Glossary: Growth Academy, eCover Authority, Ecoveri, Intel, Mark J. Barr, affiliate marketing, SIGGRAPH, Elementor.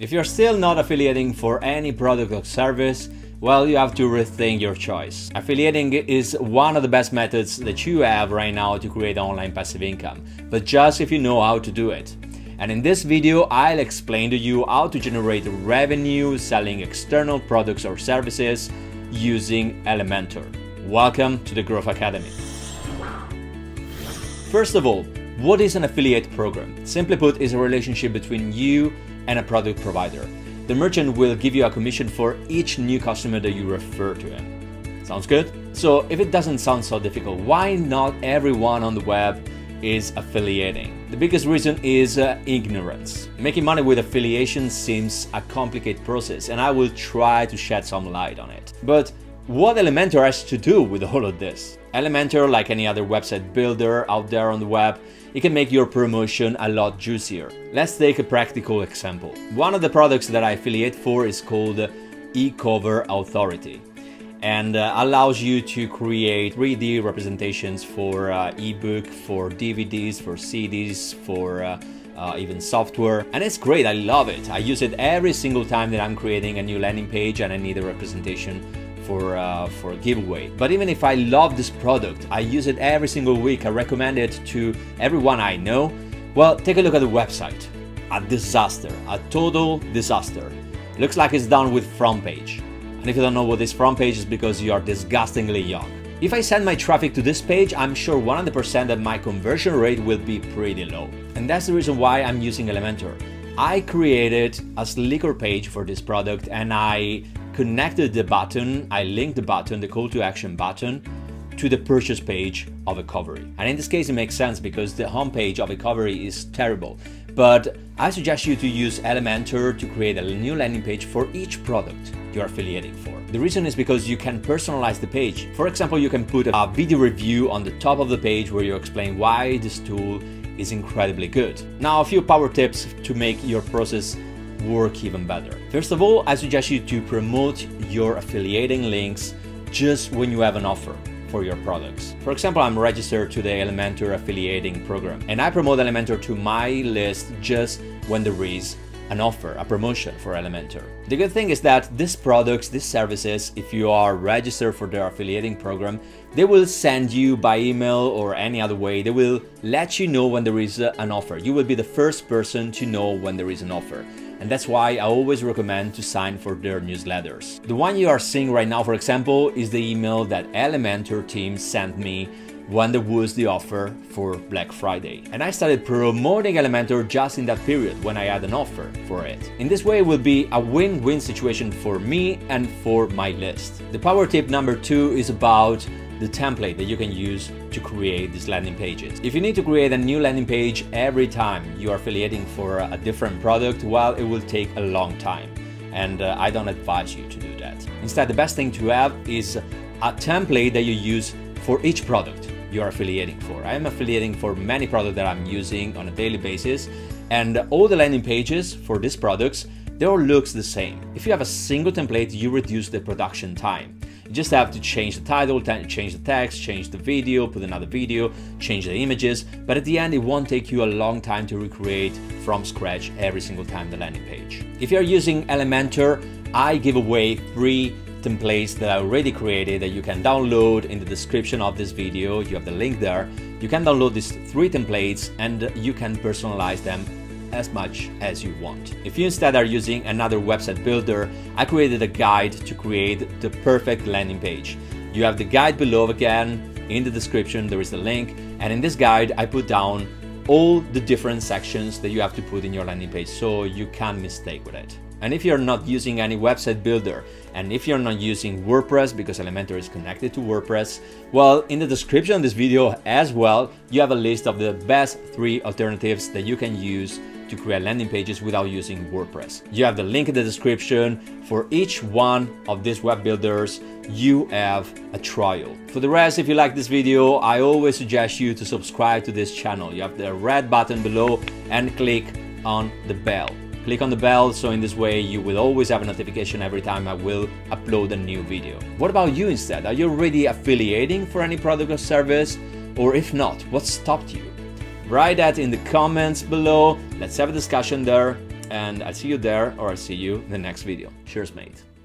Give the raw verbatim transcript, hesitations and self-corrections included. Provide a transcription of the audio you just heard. If you're still not affiliating for any product or service, well, you have to rethink your choice. Affiliating is one of the best methods that you have right now to create online passive income, but just if you know how to do it. And in this video, I'll explain to you how to generate revenue selling external products or services using Elementor. Welcome to the Growth Academy. First of all, what is an affiliate program? Simply put, it's a relationship between you and a product provider. The merchant will give you a commission for each new customer that you refer to him. Sounds good? So if it doesn't sound so difficult, why not everyone on the web is affiliating? The biggest reason is uh, ignorance. Making money with affiliation seems a complicated process, and I will try to shed some light on it. But what Elementor has to do with all of this? Elementor, like any other website builder out there on the web, it can make your promotion a lot juicier. Let's take a practical example. One of the products that I affiliate for is called eCover Authority, and uh, allows you to create three D representations for uh, ebook, for D V Ds, for C Ds, for uh, uh, even software. And it's great, I love it. I use it every single time that I'm creating a new landing page and I need a representation For, uh, for a giveaway. But even if I love this product, I use it every single week, I recommend it to everyone I know. Well, take a look at the website. A disaster, a total disaster. Looks like it's done with front page. And if you don't know what this front page is, because you are disgustingly young. If I send my traffic to this page, I'm sure one hundred percent that my conversion rate will be pretty low. And that's the reason why I'm using Elementor. I created a slicker page for this product, and I connected the button, I linked the button, the call to action button, to the purchase page of Ecoveri. And in this case it makes sense because the homepage of Ecoveri is terrible. But I suggest you to use Elementor to create a new landing page for each product you're affiliating for. The reason is because you can personalize the page. For example, you can put a video review on the top of the page where you explain why this tool is incredibly good. Now, a few power tips to make your process work even better. First of all, I suggest you to promote your affiliating links just when you have an offer for your products. For example, I'm registered to the Elementor affiliating program, and I promote Elementor to my list just when there is an offer, a promotion for Elementor. The good thing is that these products, these services, if you are registered for their affiliating program, they will send you by email or any other way, they will let you know when there is an offer. You will be the first person to know when there is an offer. And that's why I always recommend to sign for their newsletters. The one you are seeing right now, for example, is the email that Elementor team sent me when there was the offer for Black Friday. And I started promoting Elementor just in that period when I had an offer for it. In this way, it will be a win-win situation for me and for my list. The power tip number two is about the template that you can use to create these landing pages. If you need to create a new landing page every time you are affiliating for a different product, well, it will take a long time, and uh, I don't advise you to do that. Instead, the best thing to have is a template that you use for each product you are affiliating for. I am affiliating for many products that I'm using on a daily basis, and all the landing pages for these products, they all look the same. If you have a single template, you reduce the production time. You just have to change the title, change the text, change the video, put another video, change the images, but at the end it won't take you a long time to recreate from scratch every single time the landing page. If you're using Elementor, I give away three templates that I already created that you can download in the description of this video. You have the link there. You can download these three templates and you can personalize them as much as you want. If you instead are using another website builder, I created a guide to create the perfect landing page. You have the guide below again, in the description there is the link, and in this guide I put down all the different sections that you have to put in your landing page so you can't mistake with it. And if you're not using any website builder, and if you're not using WordPress, because Elementor is connected to WordPress, well, in the description of this video as well, you have a list of the best three alternatives that you can use to create landing pages without using WordPress. You have the link in the description. For each one of these web builders, you have a trial. For the rest, if you like this video, I always suggest you to subscribe to this channel. You have the red button below and click on the bell. Click on the bell, so in this way you will always have a notification every time I will upload a new video. What about you instead? Are you already affiliating for any product or service? Or if not, what stopped you? Write that in the comments below. Let's have a discussion there. and I'll see you there, or I'll see you in the next video. Cheers, mate.